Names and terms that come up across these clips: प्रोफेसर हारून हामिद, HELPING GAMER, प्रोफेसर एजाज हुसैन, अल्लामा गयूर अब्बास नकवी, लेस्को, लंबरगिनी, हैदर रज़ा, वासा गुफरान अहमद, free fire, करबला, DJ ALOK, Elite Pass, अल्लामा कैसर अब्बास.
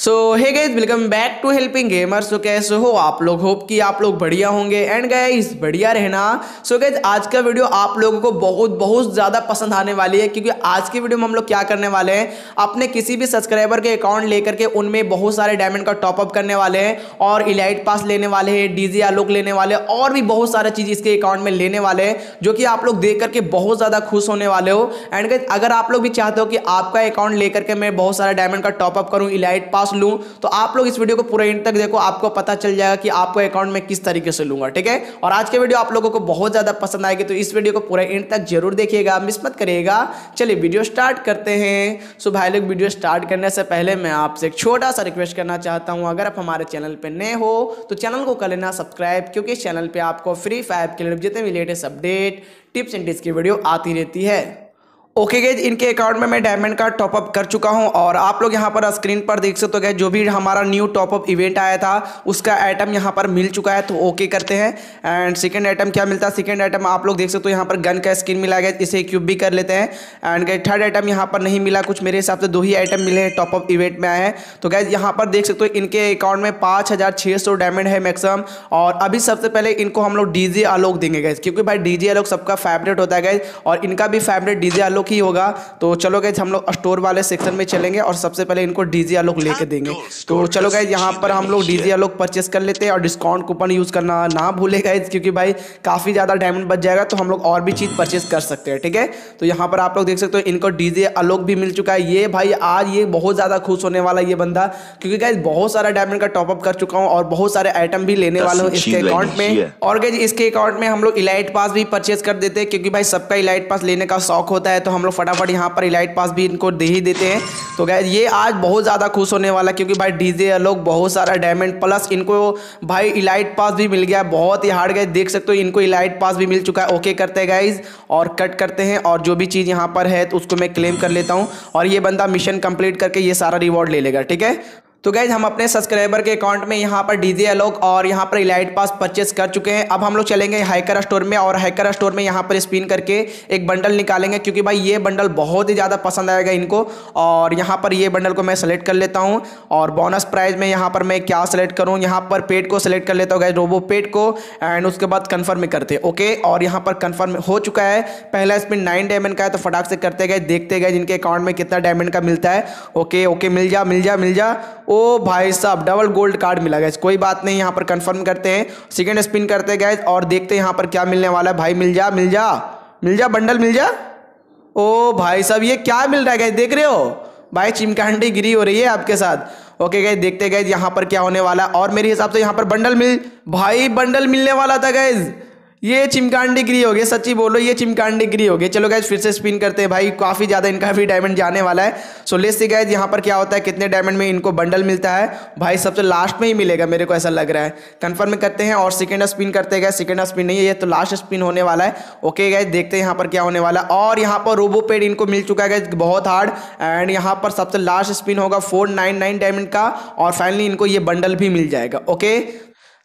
So hey guys welcome back to helping gamer. So कैसे हो आप लोग, होप कि आप लोग बढ़िया होंगे एंड गाइस बढ़िया रहना। सो गाइस आज का वीडियो आप लोगों को बहुत ज़्यादा पसंद आने वाली है, क्योंकि आज की वीडियो में हम लोग क्या करने वाले हैं, अपने किसी भी सब्सक्राइबर के अकाउंट लेकर के उनमें बहुत सारे डायमंड का टॉपअप करने वाले हैं और इलाइट पास लेने वाले हैं, डीजे आलोक लेने वाले हैं और भी बहुत सारा चीज़ इसके अकाउंट में लेने वाले हैं, जो कि आप लोग देख करके बहुत ज़्यादा खुश होने वाले हो। एंड गाइस अगर आप लोग भी चाहते हो कि आपका अकाउंट लेकर के मैं बहुत सारा डायमंड का टॉपअप करूँ, इलाइट पास लूं, तो आप लोग इस वीडियो को पूरा एंड तक देखो, आपको पता चल जाएगा कि आपको अकाउंट में किस तरीके से लूंगा, ठीक है। और आज के वीडियो आप लोगों को बहुत ज्यादा पसंद आएगी, तो इस वीडियो को पूरा एंड तक जरूर देखिएगा, मिस मत करिएगा। चलिए वीडियो स्टार्ट करते हैं। सो भाई लोग वीडियो स्टार्ट करने से पहले मैं आपसे एक छोटा सा रिक्वेस्ट करना चाहता हूं, अगर आप हमारे चैनल पर नए हो तो चैनल को कर लेना सब्सक्राइब, क्योंकि चैनल पर आपको फ्री फायर के जितने भी latest update, tips and tricks की वीडियो आती रहती है। ओके गाइस इनके अकाउंट में मैं डायमंड का टॉपअप कर चुका हूं और आप लोग यहां पर स्क्रीन पर देख सकते हो गाइस, जो भी हमारा न्यू टॉपअप इवेंट आया था उसका आइटम यहां पर मिल चुका है, तो ओके करते हैं। एंड सेकंड आइटम क्या मिलता है, सेकंड आइटम आप लोग देख सकते हो यहां पर गन का स्किन मिला गया, इसे क्यूब भी कर लेते हैं। एंड गाइस थर्ड आइटम यहाँ पर नहीं मिला कुछ, मेरे हिसाब से दो ही आइटम मिले हैं टॉपअप इवेंट में आए हैं। तो गाइस यहाँ पर देख सकते हो इनके अकाउंट में 5600 डायमंड है मैक्सिमम, और अभी सबसे पहले इनको हम लोग डीजे आलोक देंगे गाइस, क्योंकि भाई डीजे आलोक सबका फेवरेट होता है गाइस और इनका भी फेवरेट डीजे आलोक ही होगा। तो चलो गाइस हम लोग स्टोर वाले सेक्शन में चलेंगे और सबसे पहले इनको डीजे आलोक लेके देंगे। तो चलो गाइस यहाँ पर हम लोग डीजे आलोक परचेस कर लेते हैं और डिस्काउंट कूपन यूज करना ना भूले गाइस, क्योंकि भाई काफी ज्यादा डायमंड बच जाएगा तो हम लोग और भी चीज परचेस कर सकते हैं, ठीक है। तो यहाँ पर आप लोग देख सकते हो इनको डीजे आलोक भी मिल चुका है। ये भाई आज ये बहुत ज्यादा खुश होने वाला ये बंदा, क्योंकि गाइस बहुत सारा डायमंड का टॉपअप कर चुका हूँ और बहुत सारे आइटम भी लेने वाला हूँ इसके अकाउंट में। और गाइस इसके अकाउंट में हम लोग इलाइट पास भी परचेस कर देते हैं, क्योंकि भाई सबका इलाइट पास लेने का शौक होता है, तो हम लोग फटाफट यहाँ पर इलाइट पास भी इनको दे ही देते हैं। तो गाइस ये आज बहुत ज़्यादा खुश होने वाला, क्योंकि भाई डीजे आलोक बहुत सारा डायमंड प्लस इनको भाई इलाइट पास भी मिल गया, बहुत ही हार्ड गाइस देख सकते हो इनको इलाइट पास भी मिल चुका है। ओके करते हैं गाइस और कट करते हैं और जो भी चीज़ यहाँ पर है तो उसको मैं क्लेम कर लेता हूँ और ये बंदा मिशन कंप्लीट करके ये सारा रिवॉर्ड ले लेगा, ठीक है। तो गाइज हम अपने सब्सक्राइबर के अकाउंट में यहाँ पर डीजे आलोक और यहाँ पर इलाइट पास परचेस कर चुके हैं। अब हम लोग चलेंगे हैकर स्टोर में और हैकर स्टोर में यहाँ पर स्पिन करके एक बंडल निकालेंगे, क्योंकि भाई ये बंडल बहुत ही ज़्यादा पसंद आएगा इनको। और यहाँ पर ये बंडल को मैं सेलेक्ट कर लेता हूँ और बोनस प्राइज में यहाँ पर मैं क्या सेलेक्ट करूँ, यहाँ पर पेट को सेलेक्ट कर लेता हूँ गाइज, रोबो पेट को। एंड उसके बाद कन्फर्म करते हैं, ओके। और यहाँ पर कन्फर्म हो चुका है, पहला स्पिन 9 डायमंड का है, तो फटाक से करते गए, देखते गए इनके अकाउंट में कितना डायमंड का मिलता है। ओके ओके मिल जा मिल जा मिल जा, ओ भाई साहब डबल गोल्ड कार्ड मिला गाइस, कोई बात नहीं। यहाँ पर कंफर्म करते हैं, सेकंड स्पिन करते हैं गाइस और देखते हैं यहाँ पर क्या मिलने वाला है। भाई मिल जा मिल जा मिल जा बंडल मिल जा, ओ भाई साहब ये क्या मिल रहा है गाइस, देख रहे हो भाई चिमकांडी गिरी हो रही है आपके साथ। ओके गाइस देखते गाइस यहाँ पर क्या होने वाला, और मेरे हिसाब से यहाँ पर बंडल मिल, भाई बंडल मिलने वाला था गाइज, ये चिमकांडी गिरी हो गई, सच्ची बोलो ये चिमकांडी गिरी हो गई। चलो गाइज फिर से स्पिन करते हैं, भाई काफ़ी ज़्यादा इनका भी डायमंड जाने वाला है। सो लेट्स सी गाइज यहाँ पर क्या होता है, कितने डायमंड में इनको बंडल मिलता है। भाई सबसे लास्ट में ही मिलेगा मेरे को ऐसा लग रहा है, कंफर्म करते हैं और सेकेंड स्पिन करते गए, सेकेंड स्पिन नहीं है ये तो लास्ट स्पिन होने वाला है। ओके गाइज देखते हैं यहाँ पर क्या होने वाला, और यहाँ पर रोबो पेड इनको मिल चुका है गाइज बहुत हार्ड। एंड यहाँ पर सबसे लास्ट स्पिन होगा 499 डायमंड का और फाइनली इनको ये बंडल भी मिल जाएगा। ओके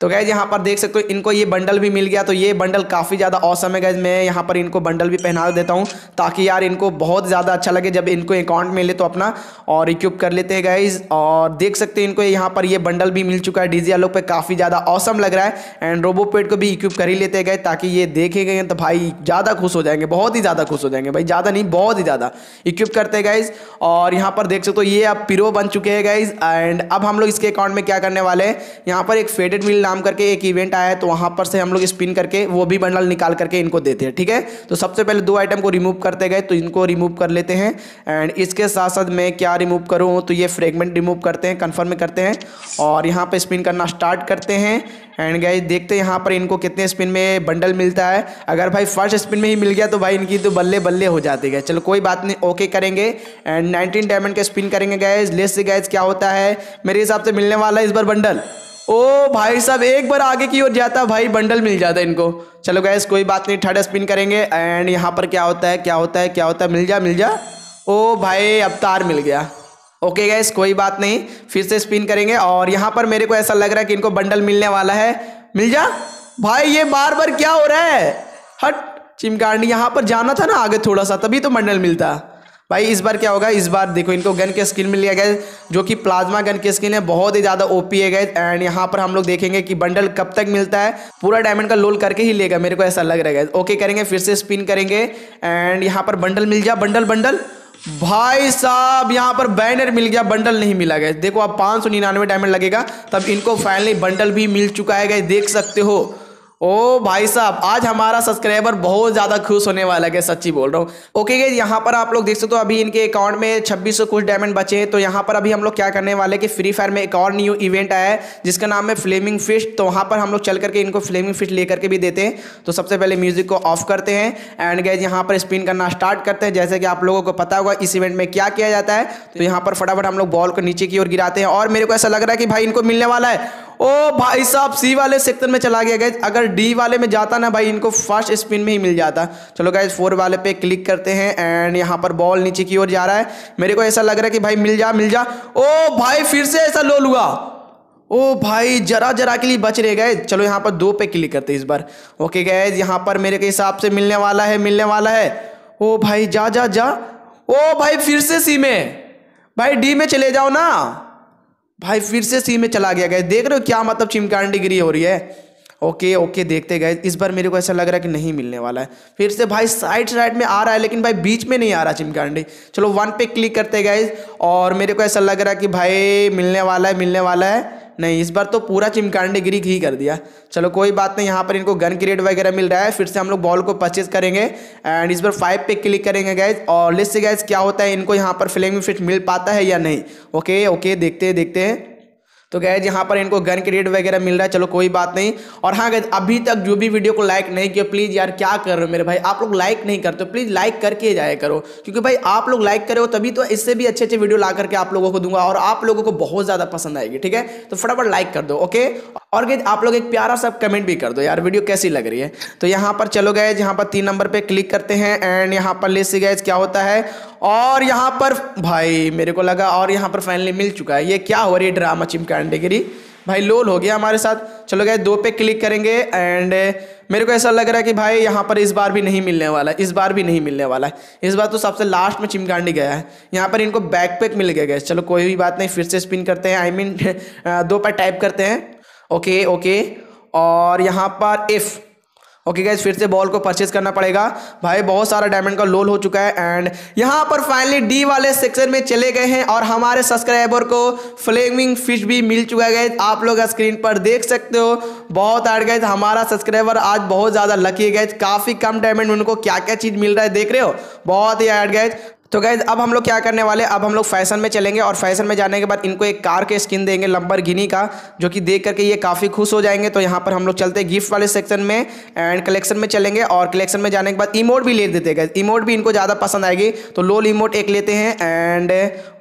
तो गाइज यहाँ पर देख सकते हो इनको ये बंडल भी मिल गया, तो ये बंडल काफ़ी ज़्यादा औसम है गाइज। मैं यहाँ पर इनको बंडल भी पहना देता हूँ ताकि यार इनको बहुत ज़्यादा अच्छा लगे जब इनको अकाउंट मिले तो अपना, और इक्विप कर लेते हैं गाइज। और देख सकते हैं इनको यहाँ पर ये बंडल भी मिल चुका है, डीजे आलोक पे काफ़ी ज़्यादा औसम लग रहा है। एंड रोबो पेट को भी इक्विप कर ही लेते हैं गाइज, ताकि ये देखे गए तो भाई ज़्यादा खुश हो जाएंगे, बहुत ही ज़्यादा खुश हो जाएंगे भाई, ज़्यादा नहीं बहुत ही ज़्यादा। इक्विप करते हैं गाइज और यहाँ पर देख सकते हो ये अब पिरो बन चुके हैं गाइज। एंड अब हम लोग इसके अकाउंट में क्या करने वाले हैं, यहाँ पर एक फेडेड मिल काम करके एक इवेंट आया है, तो वहां पर से हम लोग स्पिन करके वो भी बंडल निकाल करके इनको देते हैं, ठीक है। तो सबसे पहले दो आइटम को रिमूव करते गए, तो इनको रिमूव कर लेते हैं। एंड इसके साथ साथ मैं क्या रिमूव करूं, तो ये फ्रेगमेंट रिमूव करते हैं, कंफर्म करते हैं और यहां पे स्पिन करना स्टार्ट करते हैं। एंड गाइस देखते हैं यहाँ पर इनको कितने स्पिन में बंडल मिलता है। अगर भाई फर्स्ट स्पिन में ही मिल गया तो भाई इनकी तो बल्ले बल्ले हो जाती है, चलो कोई बात नहीं। ओके करेंगे एंड 19 डायमंड का स्पिन करेंगे गाइस, लेट्स सी गाइस क्या होता है। मेरे हिसाब से मिलने वाला है इस बार बंडल, ओ भाई साहब एक बार आगे की ओर जाता भाई बंडल मिल जाता इनको। चलो गाइस कोई बात नहीं, थर्ड स्पिन करेंगे एंड यहाँ पर क्या होता है क्या होता है क्या होता है, मिल जा मिल जा, ओ भाई अब तार मिल गया। ओके गाइस कोई बात नहीं, फिर से स्पिन करेंगे और यहाँ पर मेरे को ऐसा लग रहा है कि इनको बंडल मिलने वाला है। मिल जा भाई, ये बार बार क्या हो रहा है, हट चिमकांडी, यहाँ पर जाना था ना आगे थोड़ा सा तभी तो बंडल मिलता। भाई इस बार क्या होगा, इस बार देखो इनको गन के स्किल मिल लिया गया जो कि प्लाज्मा गन के स्किल है, बहुत ही ज़्यादा ओपी है गए। एंड यहाँ पर हम लोग देखेंगे कि बंडल कब तक मिलता है, पूरा डायमंड का लोल करके ही लेगा, मेरे को ऐसा लग रहा है। ओके करेंगे, फिर से स्पिन करेंगे एंड यहाँ पर बंडल मिल गया, बंडल बंडल भाई साहब, यहाँ पर बैनर मिल गया, बंडल नहीं मिला गया। देखो अब 599 डायमंड लगेगा तब इनको फाइनली बंडल भी मिल चुका है गए, देख सकते हो। ओ भाई साहब आज हमारा सब्सक्राइबर बहुत ज़्यादा खुश होने वाला है, सच्ची बोल रहा हूँ। ओके गए यहाँ पर आप लोग देख सकते हो अभी इनके अकाउंट में 2600 कुछ डायमंड बचे हैं। तो यहाँ पर अभी हम लोग क्या करने वाले कि फ्री फायर में एक और न्यू इवेंट आया है जिसका नाम है फ्लेमिंग फिश, तो वहाँ पर हम लोग चल करके इनको फ्लेमिंग फिश ले करके भी देते हैं। तो सबसे पहले म्यूजिक को ऑफ करते हैं एंड गए यहाँ पर स्पिन करना स्टार्ट करते हैं। जैसे कि आप लोगों को पता होगा इस इवेंट में क्या किया जाता है, तो यहाँ पर फटाफट हम लोग बॉल को नीचे की ओर गिराते हैं और मेरे को ऐसा लग रहा है कि भाई इनको मिलने वाला है। ओ भाई साहब सी वाले सेक्टर में चला गया गाइज, अगर डी वाले में जाता ना भाई इनको फर्स्ट स्पिन में ही मिल जाता। चलो गाइज 4 वाले पे क्लिक करते हैं एंड यहाँ पर बॉल नीचे की ओर जा रहा है, मेरे को ऐसा लग रहा है कि भाई मिल जा मिल जा। ओ भाई फिर से ऐसा लोल हुआ, ओ भाई जरा जरा के लिए बच रहे गए। चलो यहाँ पर 2 पे क्लिक करते हैं इस बार। ओके गाइज यहाँ पर मेरे के हिसाब से मिलने वाला है, मिलने वाला है। ओ भाई जा जा जा, ओ भाई फिर से सी में, भाई डी में चले जाओ ना भाई, फिर से सी में चला गया गए। देख रहे हो क्या मतलब चिमकांडी गिरी हो रही है। ओके ओके देखते गए, इस बार मेरे को ऐसा लग रहा है कि नहीं मिलने वाला है। फिर से भाई साइड साइड में आ रहा है लेकिन भाई बीच में नहीं आ रहा चिमकांडी। चलो 1 पे क्लिक करते गए और मेरे को ऐसा लग रहा है कि भाई मिलने वाला है, मिलने वाला है। नहीं इस बार तो पूरा चिमकांडी गिरी ही कर दिया। चलो कोई बात नहीं, यहाँ पर इनको गन क्रेट वगैरह मिल रहा है। फिर से हम लोग बॉल को परचेज करेंगे एंड इस बार 5 पे क्लिक करेंगे गैस और लेट्स सी गैस क्या होता है, इनको यहाँ पर फ्लेमिंग फिश मिल पाता है या नहीं। ओके ओके देखते हैं। तो गैस यहाँ पर इनको गन क्रेट वगैरह मिल रहा है, चलो कोई बात नहीं। और हाँ गैस अभी तक जो भी वीडियो को लाइक नहीं किया प्लीज़ यार, क्या कर रहे हो मेरे भाई, आप लोग लाइक नहीं करते, प्लीज़ लाइक करके जाया करो, क्योंकि भाई आप लोग लाइक करो तभी तो इससे भी अच्छे अच्छे वीडियो ला करके आप लोगों को दूंगा और आप लोगों को बहुत ज़्यादा पसंद आएगी। ठीक है तो फटाफट लाइक कर दो। ओके और गैस आप लोग एक प्यारा सा कमेंट भी कर दो यार वीडियो कैसी लग रही है। तो यहाँ पर चलो गैस यहाँ पर 3 नंबर पर क्लिक करते हैं एंड यहाँ पर लेट्स सी गैस क्या होता है। और यहाँ पर भाई मेरे को लगा और यहाँ पर फाइनली मिल चुका है। ये क्या हो रही है ड्रामा, चिमकांडी गिरी भाई, लोल हो गया हमारे साथ। चलो गए 2 पे क्लिक करेंगे एंड मेरे को ऐसा लग रहा है कि भाई यहाँ पर इस बार भी नहीं मिलने वाला है, इस बार भी नहीं मिलने वाला है। इस बार तो सबसे लास्ट में चिमकांडी गया है। यहाँ पर इनको बैकपैक मिल गया, चलो कोई भी बात नहीं, फिर से स्पिन करते हैं, आई मीन 2 पर टाइप करते हैं। ओके ओके और यहाँ पर इफ़। ओके गाइज फिर से बॉल को परचेज करना पड़ेगा। भाई बहुत सारा डायमंड का लोल हो चुका है एंड यहाँ पर फाइनली डी वाले सेक्शन में चले गए हैं और हमारे सब्सक्राइबर को फ्लेमिंग फिश भी मिल चुका है गाइज, आप लोग स्क्रीन पर देख सकते हो। बहुत आर्ट गाइज, हमारा सब्सक्राइबर आज बहुत ज़्यादा लकी है गाइज, काफ़ी कम डायमंड उनको क्या क्या चीज़ मिल रहा है देख रहे हो, बहुत ही आर्ट गाइज। तो गाइज अब हम लोग क्या करने वाले, अब हम लोग फैशन में चलेंगे और फैशन में जाने के बाद इनको एक कार के स्किन देंगे लंबरगिनी का, जो कि देख करके ये काफ़ी खुश हो जाएंगे। तो यहाँ पर हम लोग चलते हैं गिफ्ट वाले सेक्शन में एंड कलेक्शन में चलेंगे और कलेक्शन में जाने के बाद इमोट भी ले देते हैं गाइज, इमोट भी इनको ज़्यादा पसंद आएगी। तो लोल इमोट एक लेते हैं एंड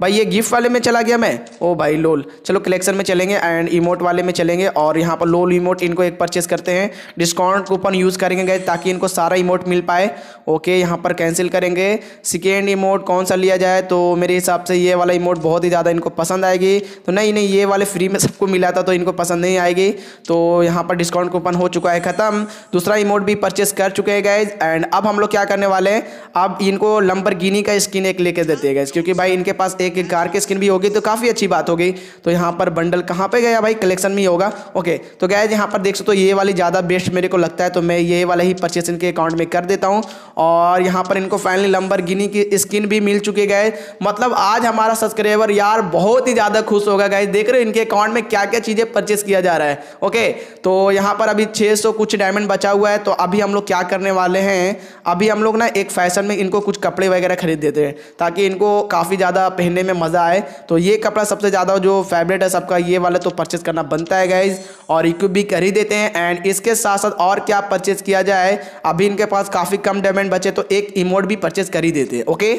भाई ये गिफ्ट वाले में चला गया मैं, ओ भाई लोल। चलो कलेक्शन में चलेंगे एंड इमोट वाले में चलेंगे और यहाँ पर लोल इमोट इनको एक परचेस करते हैं, डिस्काउंट कूपन यूज़ करेंगे गाइज ताकि इनको सारा इमोट मिल पाए। ओके यहाँ पर कैंसिल करेंगे। सेकेंड इमोट कौन सा लिया जाए, तो मेरे हिसाब से ये वाला इमोट बहुत ही ज़्यादा इनको पसंद आएगी। तो नहीं ये वाले फ्री में सबको मिला था तो इनको पसंद नहीं आएगी। तो यहाँ पर डिस्काउंट कूपन हो चुका है ख़त्म, दूसरा इमोट भी परचेस कर चुके हैं गाइज। एंड अब हम लोग क्या करने वाले हैं, अब इनको लंबरगिनी का स्किन एक लेके देते हैं गाइज, क्योंकि भाई इनके पास एक कार की स्किन भी होगी तो काफ़ी अच्छी बात होगी। तो यहाँ पर बंडल कहाँ पर गया भाई, कलेक्शन में होगा। ओके तो गाइज यहाँ पर देख सकते हो ये वाली ज़्यादा बेस्ट मेरे को लगता है, तो मैं ये वाला ही परचेस इनके अकाउंट में कर देता हूँ। और यहाँ पर इनको फाइनली लंबरगिनी की स्किन भी मिल चुके गए, मतलब आज हमारा सब्सक्राइबर यार बहुत ही ज्यादा खुश होगा गाइस, देख रहे हो इनके अकाउंट में क्या क्या चीजें परचेस किया जा रहा है। ओके तो यहाँ पर अभी 600 कुछ डायमंड बचा हुआ है। तो अभी हम लोग क्या करने वाले हैं, अभी हम लोग ना एक फैशन में इनको कुछ कपड़े वगैरह खरीद देते हैं ताकि इनको काफी ज्यादा पहनने में मजा आए। तो ये कपड़ा सबसे ज्यादा जो फेवरेट है सबका, ये वाला तो परचेस करना बनता है गाइज और इक्विप भी कर ही देते हैं। एंड इसके साथ साथ और क्या परचेस किया जाए, अभी इनके पास काफी कम डायमंड बचे तो एक इमोट भी परचेस कर ही देते हैं। ओके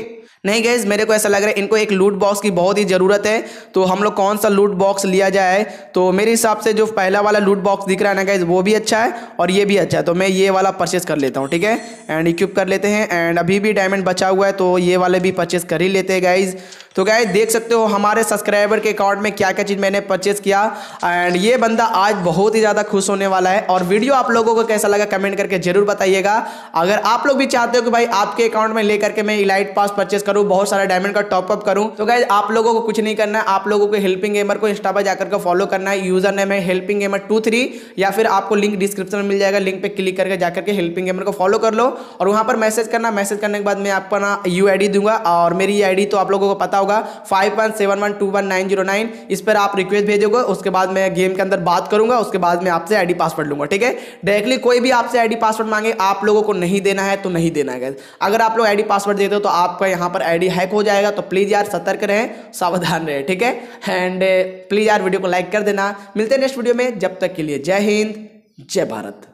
नहीं गाइज मेरे को ऐसा लग रहा है इनको एक लूट बॉक्स की बहुत ही ज़रूरत है। तो हम लोग कौन सा लूट बॉक्स लिया जाए, तो मेरे हिसाब से जो पहला वाला लूट बॉक्स दिख रहा है ना गाइज वो भी अच्छा है और ये भी अच्छा है, तो मैं ये वाला परचेस कर लेता हूँ। ठीक है एंड इक्विप कर लेते हैं एंड अभी भी डायमंड बचा हुआ है तो ये वाले भी परचेस कर ही लेते हैं गाइज। तो गाइज देख सकते हो हमारे सब्सक्राइबर के अकाउंट में क्या क्या चीज़ मैंने परचेस किया एंड ये बंदा आज बहुत ही ज़्यादा खुश होने वाला है। और वीडियो आप लोगों को कैसा लगा कमेंट करके जरूर बताइएगा। अगर आप लोग भी चाहते हो कि भाई आपके अकाउंट में लेकर के मैं इलाइट पास परचेस करूँ, बहुत सारा डायमंड का टॉपअप करूँ। तो गाइज आप लोगों को कुछ नहीं करना है, आप लोगों को हेल्पिंग गेमर को इंस्टा पर जाकर के फॉलो करना है। यूजर नेम है हेल्पिंग गेमर 23, या फिर आपको लिंक डिस्क्रिप्शन में मिल जाएगा, लिंक पे क्लिक करके जाकर के हेल्पिंग गेमर को फॉलो कर लो और वहाँ पर मैसेज करना। मैसेज करने के बाद मैं आपको ना यूआईडी दूंगा और मेरी यूआईडी तो आप लोगों को पता होगा 51712199। इस पर आप रिक्वेस्ट भेजोगे, उसके बाद मैं गेम के अंदर बात करूंगा, उसके बाद मैं आपसे आईडी पासवर्ड लूंगा। ठीक है, डायरेक्टली कोई भी आपसे आईडी पासवर्ड मांगे आप लोगों को नहीं देना है तो नहीं देना है गाइस। अगर आप लोग आईडी पासवर्ड देते हो तो आपका यहाँ पर आईडी हैक हो जाएगा। तो प्लीज यार सतर्क रहें, सावधान रहें। ठीक है, एंड प्लीज यार वीडियो को लाइक कर देना। मिलते हैं नेक्स्ट वीडियो में, जब तक के लिए जय हिंद, जय भारत।